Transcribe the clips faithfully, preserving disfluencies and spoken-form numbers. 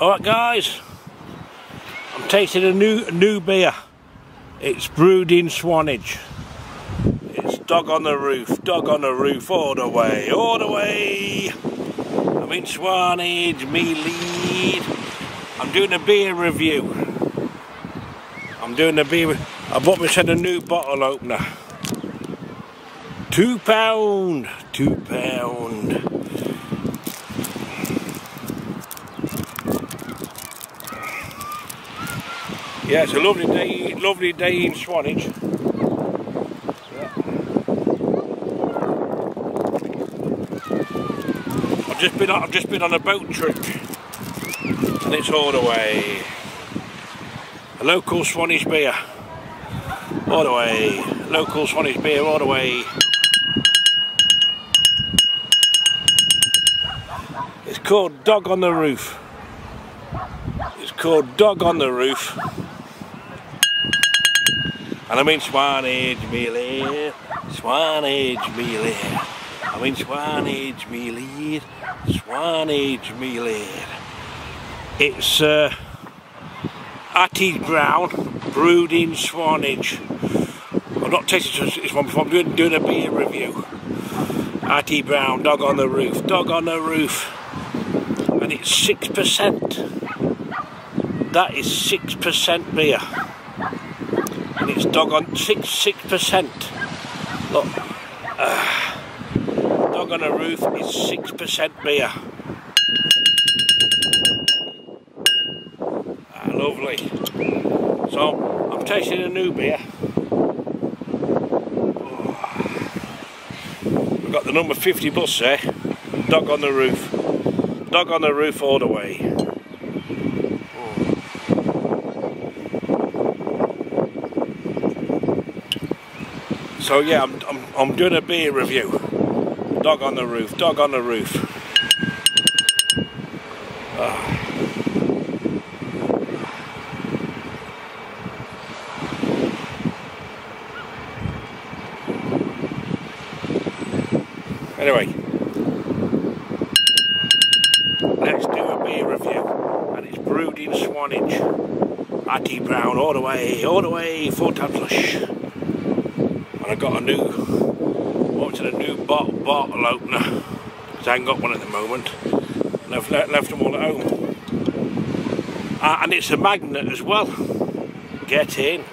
Alright guys, I'm tasting a new new beer. It's brewed in Swanage. It's Dog on the Roof, Dog on the Roof all the way, all the way. I'm in Swanage, me lead. I'm doing a beer review. I'm doing a beer, I bought myself a new bottle opener. Two pound, two pound. Yeah, it's a lovely day, lovely day in Swanage. Yeah. I've just been, I've just been on a boat trip, and it's all the way. A local Swanage beer, all the way. Local Swanage beer, all the way. It's called Dog on the Roof. It's called Dog on the Roof. And I'm in Swanage, me lead. Swanage, me lead. I'm in Swanage, me lead. Swanage, me lead. It's uh, Atty Brown, brewed in Swanage. I'm not tasting this one before, I'm doing, doing a beer review. Atty Brown, Dog on the Roof, Dog on the Roof. And it's six percent. That is six percent beer. And it's Dog on six six percent. Look, uh, Dog on the Roof is six percent beer. Ah, lovely. So I'm tasting a new beer. Oh. We've got the number fifty bus there. Dog on the Roof. Dog on the Roof all the way. So yeah, I'm, I'm, I'm doing a beer review. Dog on the Roof, Dog on the Roof. Oh. Anyway, let's do a beer review. And it's brewed in Swanage. Atty Brown all the way, all the way, four times lush. I got a new, what's it, a new bottle, bottle opener, because I haven't got one at the moment. Left, left, left them all at home. Uh, and it's a magnet as well. Get in.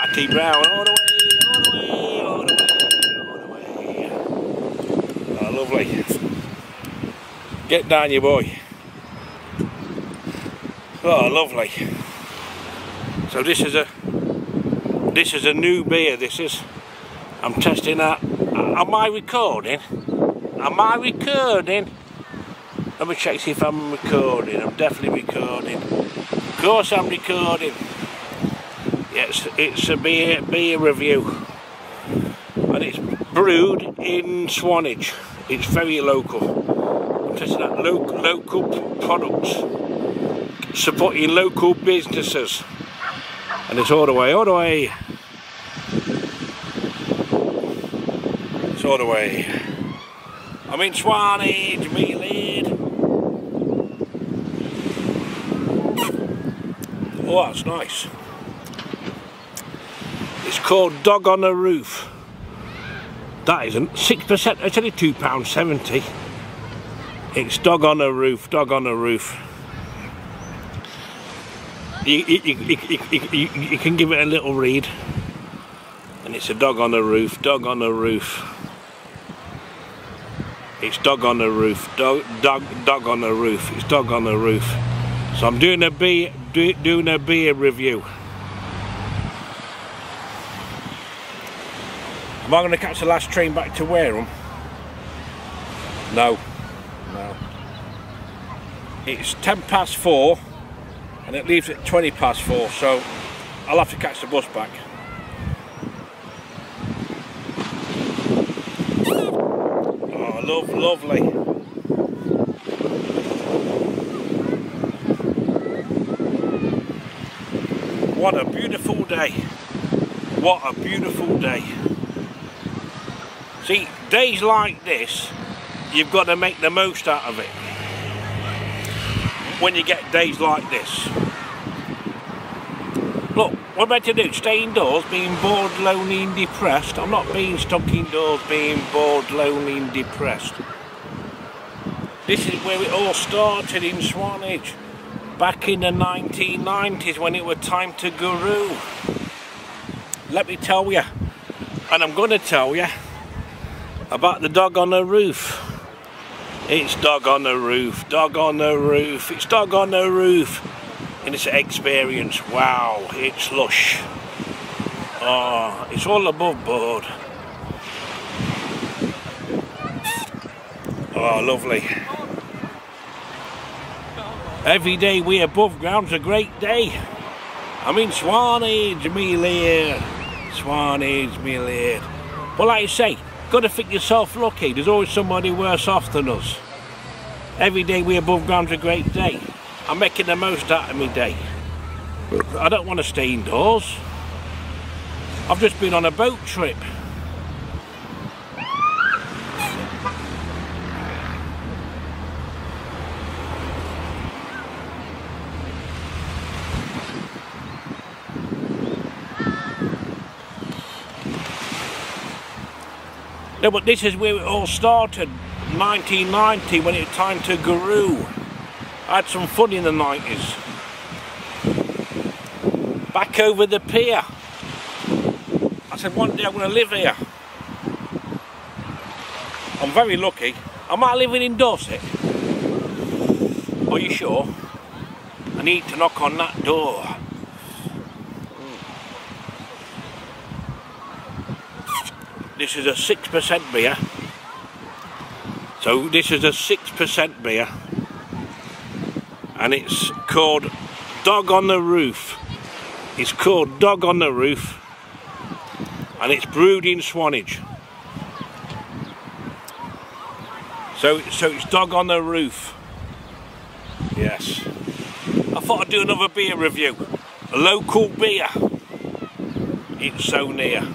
Atty Brown all the way, all the way, all the way, all the way. Oh, lovely. Get down, you boy. Oh, lovely. So this is a this is a new beer. This is. I'm testing that. Am I recording? Am I recording? Let me check see if I'm recording. I'm definitely recording. Of course, I'm recording. Yes, it's a beer beer review, and it's brewed in Swanage. It's very local. Testing that local, local products, supporting local businesses, and it's all the way, all the way, it's all the way. I'm in Swanage, me lead. Oh, that's nice. It's called Dog on the Roof. That isn't six percent, it's only two pounds seventy. It's Dog on the Roof, Dog on the Roof. You, you, you, you, you, you can give it a little read. And it's a Dog on the Roof, Dog on the Roof. It's Dog on the Roof, Dog, Dog, Dog on the Roof. It's Dog on the Roof. So I'm doing a beer, do, doing a beer review. Am I going to catch the last train back to Wareham? No. No. It's ten past four and it leaves at twenty past four, so I'll have to catch the bus back. Oh, love, lovely. What a beautiful day. What a beautiful day. See, days like this, you've got to make the most out of it. When you get days like this. Look, what am I to do? Stay indoors, being bored, lonely and depressed. I'm not being stuck indoors, being bored, lonely and depressed. This is where it all started in Swanage. Back in the nineteen nineties when it was time to guru. Let me tell you, and I'm going to tell you, about the dog on the roof. It's dog on the roof, dog on the roof, it's dog on the roof. And it's an experience, wow, it's lush. Oh, it's all above board. Oh, lovely. Every day we're above ground's a great day. I'm in Swanage, me lad. Swanage, me lad. But like I say, gotta think yourself lucky. There's always somebody worse off than us. Every day we're above ground's a great day. I'm making the most out of my day. I don't want to stay indoors. I've just been on a boat trip. No, but this is where it all started, nineteen ninety, when it was time to guru. I had some fun in the nineties. Back over the pier. I said, one day I'm going to live here. I'm very lucky. Am I living in Dorset? Are you sure? I need to knock on that door. This is a six percent beer. So this is a six percent beer. And it's called Dog on the Roof. It's called Dog on the Roof. And it's brewed in Swanage. So, so it's Dog on the Roof. Yes. I thought I'd do another beer review. A local beer. It's so near.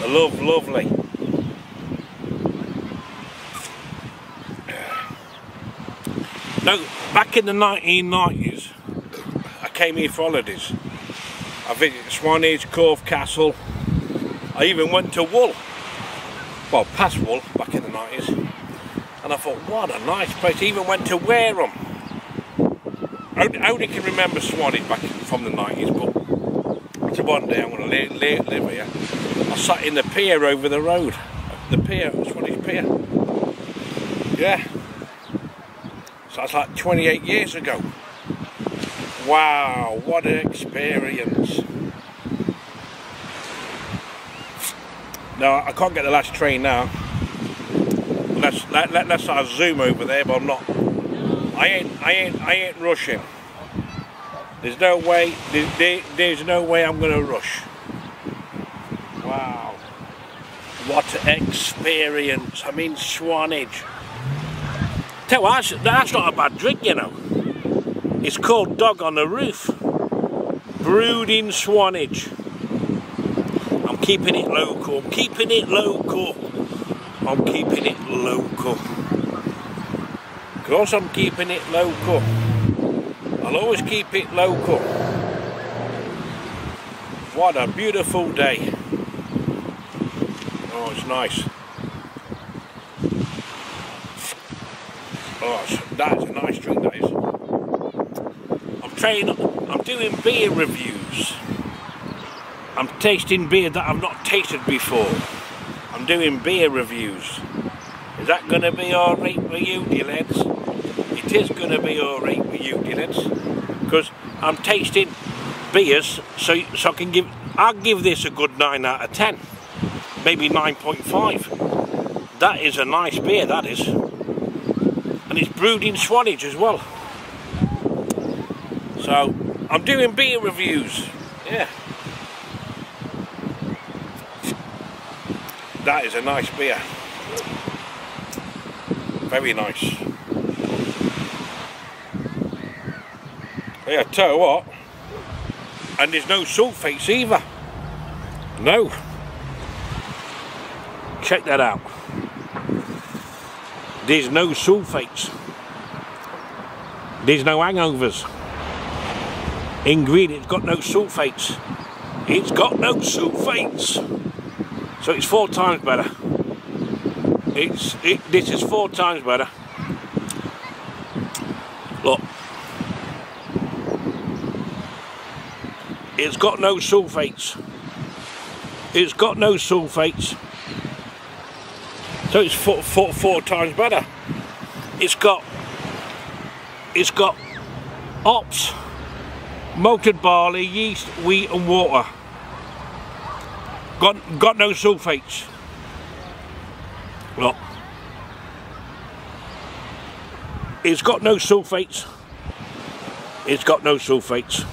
I love, lovely. No, back in the nineteen nineties, I came here for holidays. I visited Swanage, Corfe Castle. I even went to Wool. Well, past Wool, back in the nineties. And I thought, what a nice place. I even went to Wareham. I only can remember Swanage back from the nineties, but to one day I'm going to live, live here. I sat in the pier over the road. The pier, Swanage Pier. Yeah. So that's like twenty-eight years ago. Wow, what an experience. No, I can't get the last train now. Unless, let, let, let's I zoom over there, but I'm not. I ain't, I ain't, I ain't rushing. There's no way, there, there, there's no way I'm going to rush. Wow, what an experience. I'm in Swanage. Tell you what, that's not a bad drink, you know. It's called Dog on the Roof. Brewed in Swanage. I'm keeping it local, I'm keeping it local. I'm keeping it local. Of course I'm keeping it local. I'll always keep it local. What a beautiful day. Oh, it's nice. Oh, that's a nice drink, that is. I'm trying, I'm doing beer reviews. I'm tasting beer that I've not tasted before. I'm doing beer reviews. Is that going to be alright with you, dear lads? It is going to be alright with you, dear lads. Because I'm tasting beers, so, so I can give, I'll give this a good nine out of ten. Maybe nine point five. That is a nice beer, that is. And it's brewed in Swanage as well. So, I'm doing beer reviews. Yeah. That is a nice beer. Very nice. Yeah, I tell you what. And there's no sulfates either. No. Check that out. There's no sulfates. There's no hangovers. Ingredients got no sulfates. It's got no sulfates. So it's four times better. It's it, this is four times better. Look. It's got no sulfates. It's got no sulfates. So it's four, four, four times better. It's got It's got hops, malted barley, yeast, wheat and water. Got, got no sulfates. Look. It's got no sulfates. It's got no sulfates.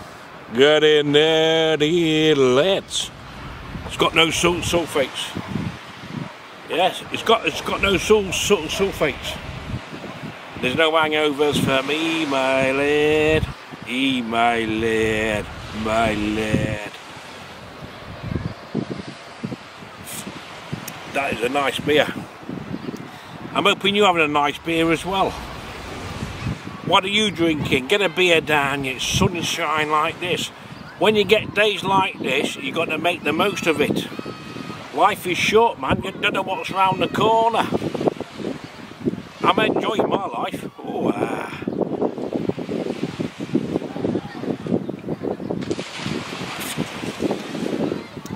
Get in there, dear lads. It's got no sul sulfates. Yes, it's got it's got no sul sul sulfates. There's no hangovers for me, my lad. E, my lad, my lad. That is a nice beer. I'm hoping you're having a nice beer as well. What are you drinking? Get a beer down, it's sunshine like this. When you get days like this, you've got to make the most of it. Life is short, man. You don't know what's round the corner. I'm enjoying my life. Oh, uh.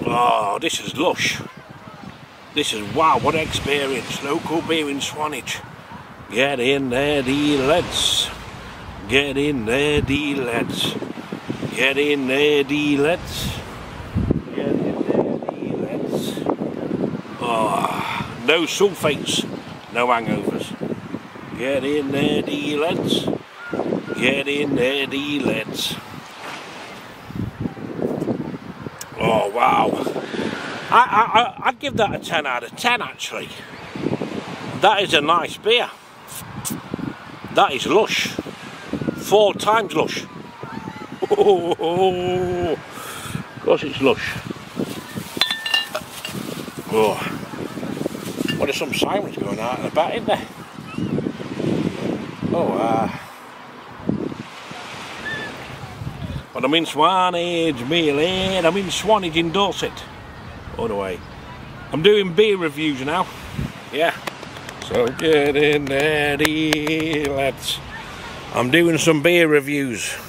oh, this is lush. This is wow, what an experience. Local beer in Swanage. Get in there, dee lads. Get in there, dee lads. Get in there, dee lads. Get in there, dee lads. Oh, no sulfates, no hangovers. Get in there, dee lads. Get in there, dee lads. Oh wow! I I I'd give that a ten out of ten actually. That is a nice beer. That is lush. Four times lush. Oh, oh, oh. Of course it's lush. Oh, what well, is some sirens going out and about in there? Oh, uh. But I'm in Swanage, me lad. I'm in Swanage in Dorset. All the way. I'm doing beer reviews now. Yeah. So get in there, lads. I'm doing some beer reviews.